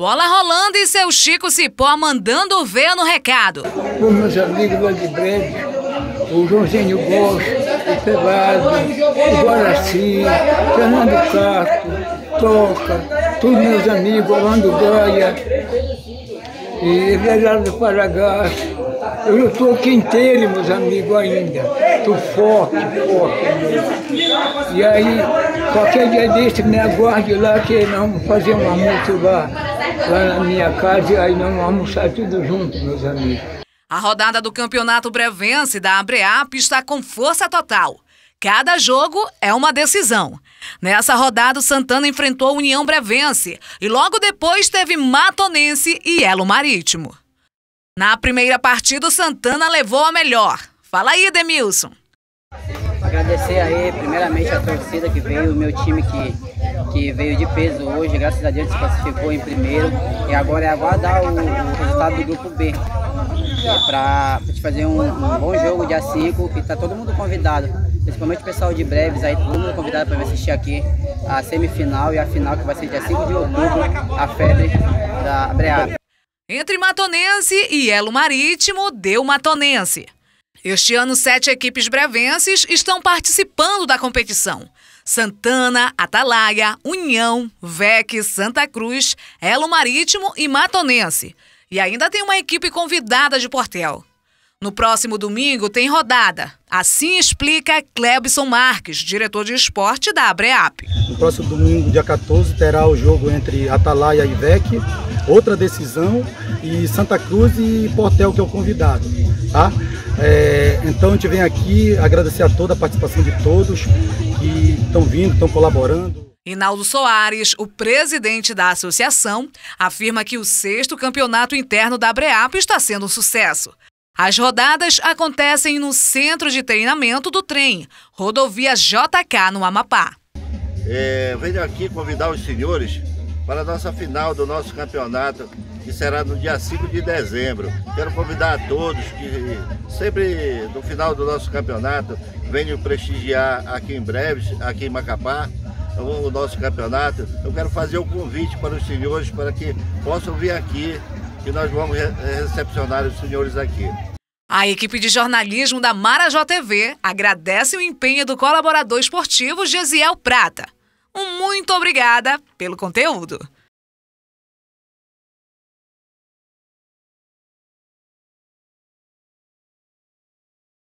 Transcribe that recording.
Bola rolando e seu Chico Cipó mandando ver no recado. Os meus amigos lá de Breves, o Joãozinho Bosco, o Pevado, o Guaraci, o Fernando Cato, Toca, todos meus amigos, Orlando Gaia e Geraldo Paragás. Eu estou aqui inteiro, meus amigos, ainda. Estou forte, forte. E aí, qualquer dia desse, me aguarde lá, que nós vamos fazer um almoço lá na minha casa, e aí nós vamos almoçar tudo junto, meus amigos. A rodada do Campeonato Brevense da Abreap está com força total. Cada jogo é uma decisão. Nessa rodada, o Santana enfrentou a União Brevense e logo depois teve Matonense e Elo Marítimo. Na primeira partida, o Santana levou a melhor. Fala aí, Demilson. Agradecer aí, primeiramente, a torcida que veio, o meu time que veio de peso hoje. Graças a Deus, se classificou em primeiro. E agora é aguardar o resultado do grupo B. Para fazer um bom jogo dia 5. E tá todo mundo convidado, principalmente o pessoal de Breves aí, todo mundo convidado para assistir aqui a semifinal e a final, que vai ser dia 5 de outubro, a febre da Breap. Entre Matonense e Elo Marítimo, deu Matonense. Este ano, 7 equipes brevenses estão participando da competição. Santana, Atalaia, União, Vec, Santa Cruz, Elo Marítimo e Matonense. E ainda tem uma equipe convidada de Portel. No próximo domingo tem rodada. Assim explica Clebson Marques, diretor de esporte da Abreap. No próximo domingo, dia 14, terá o jogo entre Atalaia e Vec, outra decisão, e Santa Cruz e Portel, que é o convidado. Tá? Então a gente vem aqui agradecer a toda a participação de todos que estão vindo, estão colaborando. Rinaldo Soares, o presidente da associação, afirma que o 6º campeonato interno da Abreap está sendo um sucesso. As rodadas acontecem no centro de treinamento do trem, Rodovia JK, no Amapá. Venho aqui convidar os senhores para a nossa final do nosso campeonato, que será no dia 5 de dezembro. Quero convidar a todos que sempre no final do nosso campeonato venham prestigiar aqui em Breves, aqui em Macapá, o nosso campeonato. Eu quero fazer um convite para os senhores para que possam vir aqui, que nós vamos recepcionar os senhores aqui. A equipe de jornalismo da Marajó TV agradece o empenho do colaborador esportivo Josiel Prata. Um muito obrigada pelo conteúdo.